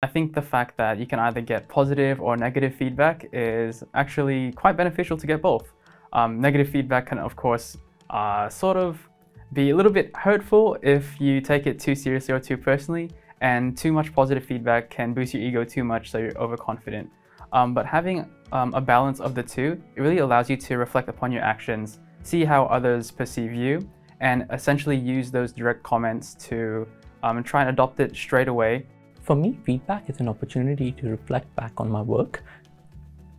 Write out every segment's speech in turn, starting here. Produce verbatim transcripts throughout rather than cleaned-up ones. I think the fact that you can either get positive or negative feedback is actually quite beneficial to get both. Um, negative feedback can, of course, uh, sort of be a little bit hurtful if you take it too seriously or too personally, and too much positive feedback can boost your ego too much so you're overconfident. Um, but having um, a balance of the two, it really allows you to reflect upon your actions, see how others perceive you, and essentially use those direct comments to um, try and adopt it straight away. For me, feedback is an opportunity to reflect back on my work.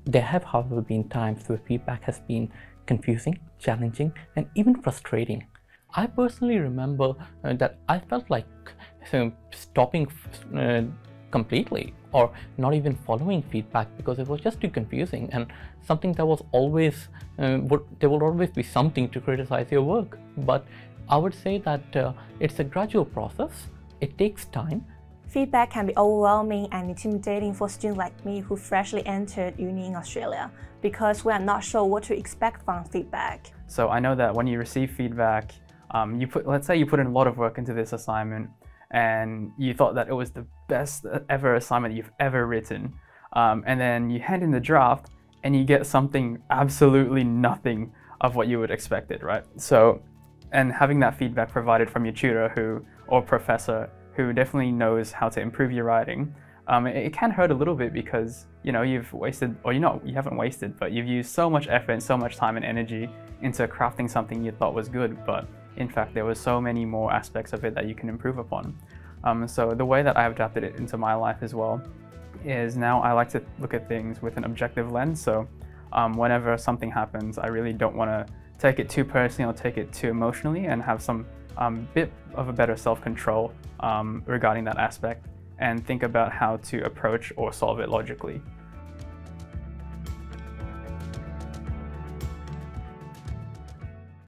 There have, however, been times where feedback has been confusing, challenging, and even frustrating. I personally remember uh, that I felt like um, stopping uh, completely or not even following feedback because it was just too confusing, and something that was always, uh, would, there would always be something to criticize your work. But I would say that uh, it's a gradual process, it takes time. Feedback can be overwhelming and intimidating for students like me who freshly entered uni in Australia, because we are not sure what to expect from feedback. So I know that when you receive feedback, um, you put, let's say you put in a lot of work into this assignment and you thought that it was the best ever assignment you've ever written. Um, and then you hand in the draft and you get something absolutely nothing of what you would expect it, right? So, and having that feedback provided from your tutor who or professor who definitely knows how to improve your writing, um, it, it can hurt a little bit because, you know, you've wasted, or you're not, you haven't wasted, but you've used so much effort and so much time and energy into crafting something you thought was good, but in fact there were so many more aspects of it that you can improve upon. Um, so the way that I've adapted it into my life as well is now I like to look at things with an objective lens, so um, whenever something happens I really don't want to take it too personally or take it too emotionally, and have some um, bit of a better self-control um, regarding that aspect, and think about how to approach or solve it logically.